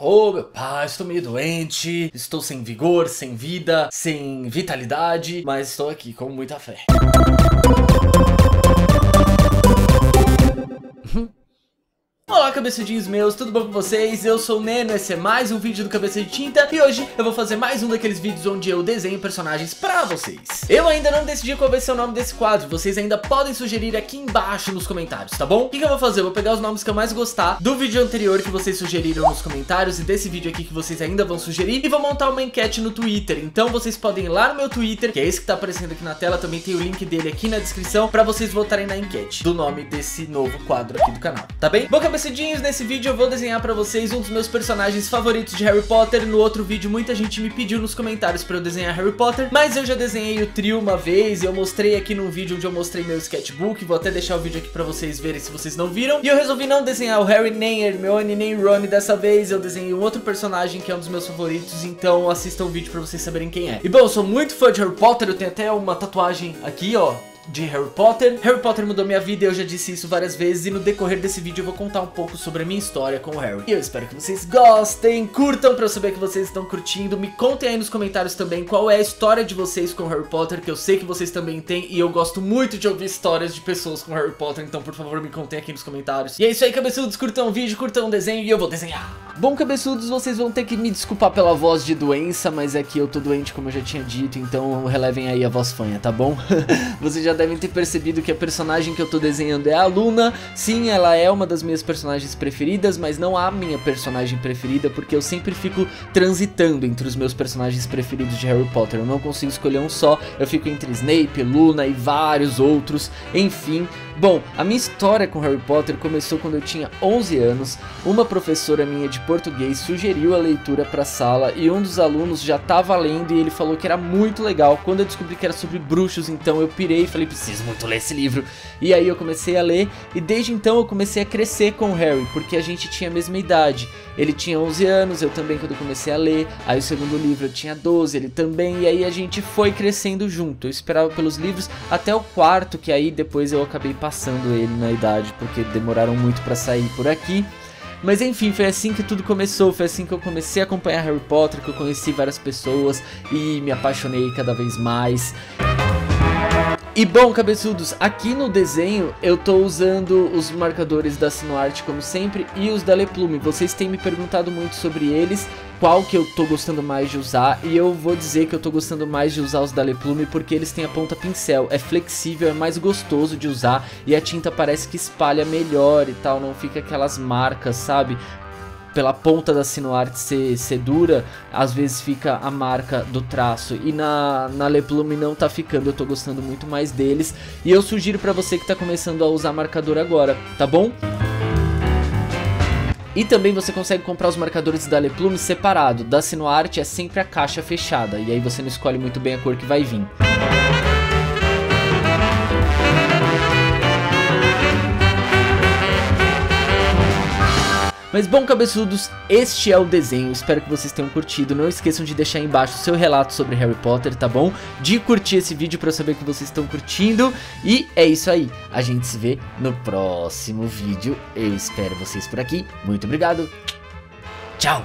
Oh, meu pai, estou meio doente, estou sem vigor, sem vida, sem vitalidade, mas estou aqui com muita fé. Olá, cabeçudinhos meus, tudo bom com vocês? Eu sou o Neno, esse é mais um vídeo do Cabeça de Tinta. E hoje eu vou fazer mais um daqueles vídeos onde eu desenho personagens pra vocês. Eu ainda não decidi qual vai ser o nome desse quadro. Vocês ainda podem sugerir aqui embaixo nos comentários, tá bom? O que eu vou fazer? Eu vou pegar os nomes que eu mais gostar do vídeo anterior que vocês sugeriram nos comentários e desse vídeo aqui que vocês ainda vão sugerir, e vou montar uma enquete no Twitter. Então vocês podem ir lá no meu Twitter, que é esse que tá aparecendo aqui na tela. Também tem o link dele aqui na descrição pra vocês votarem na enquete do nome desse novo quadro aqui do canal, tá bem? Bom, cabeçudinhos, nesse vídeo eu vou desenhar pra vocês um dos meus personagens favoritos de Harry Potter. No outro vídeo muita gente me pediu nos comentários pra eu desenhar Harry Potter, mas eu já desenhei o trio uma vez e eu mostrei aqui num vídeo onde eu mostrei meu sketchbook. Vou até deixar o vídeo aqui pra vocês verem se vocês não viram. E eu resolvi não desenhar o Harry, nem Hermione, nem Ron dessa vez. Eu desenhei um outro personagem que é um dos meus favoritos, então assistam o vídeo pra vocês saberem quem é. E bom, eu sou muito fã de Harry Potter, eu tenho até uma tatuagem aqui, ó, de Harry Potter. Harry Potter mudou minha vida, eu já disse isso várias vezes, e no decorrer desse vídeo eu vou contar um pouco sobre a minha história com o Harry. E eu espero que vocês gostem, curtam pra eu saber que vocês estão curtindo. Me contem aí nos comentários também qual é a história de vocês com Harry Potter, que eu sei que vocês também têm, e eu gosto muito de ouvir histórias de pessoas com Harry Potter, então por favor me contem aqui nos comentários. E é isso aí, cabeçudos, curtam o vídeo, curtam o desenho e eu vou desenhar. Bom, cabeçudos, vocês vão ter que me desculpar pela voz de doença, mas é que eu tô doente como eu já tinha dito, então relevem aí a voz fanha, tá bom? Vocês já devem ter percebido que a personagem que eu tô desenhando é a Luna. Sim, ela é uma das minhas personagens preferidas, mas não a minha personagem preferida, porque eu sempre fico transitando entre os meus personagens preferidos de Harry Potter. Eu não consigo escolher um só, eu fico entre Snape, Luna e vários outros, enfim. Bom, a minha história com Harry Potter começou quando eu tinha 11 anos. Uma professora minha de português sugeriu a leitura pra sala e um dos alunos já tava lendo e ele falou que era muito legal. Quando eu descobri que era sobre bruxos, então eu pirei e falei, preciso muito ler esse livro. E aí eu comecei a ler e desde então eu comecei a crescer com o Harry, porque a gente tinha a mesma idade. Ele tinha 11 anos, eu também quando comecei a ler. Aí o segundo livro eu tinha 12, ele também. E aí a gente foi crescendo junto. Eu esperava pelos livros até o quarto, que aí depois eu acabei passando ele na idade, porque demoraram muito pra sair por aqui. Mas enfim, foi assim que tudo começou, foi assim que eu comecei a acompanhar Harry Potter, que eu conheci várias pessoas e me apaixonei cada vez mais. E bom, cabeçudos, aqui no desenho eu tô usando os marcadores da Sinoart como sempre e os da Le Plume. Vocês têm me perguntado muito sobre eles, qual que eu tô gostando mais de usar, e eu vou dizer que eu tô gostando mais de usar os da Le Plume porque eles têm a ponta pincel, é flexível, é mais gostoso de usar e a tinta parece que espalha melhor e tal, não fica aquelas marcas, sabe? Pela ponta da Sinoart ser dura, às vezes fica a marca do traço. E na Le Plume não tá ficando, eu tô gostando muito mais deles. E eu sugiro pra você que tá começando a usar marcador agora, tá bom? E também você consegue comprar os marcadores da Le Plume separado. Da Sinoart é sempre a caixa fechada, e aí você não escolhe muito bem a cor que vai vir. Mas bom, cabeçudos, este é o desenho, espero que vocês tenham curtido. Não esqueçam de deixar aí embaixo o seu relato sobre Harry Potter, tá bom? De curtir esse vídeo pra eu saber que vocês estão curtindo. E é isso aí, a gente se vê no próximo vídeo. Eu espero vocês por aqui, muito obrigado, tchau!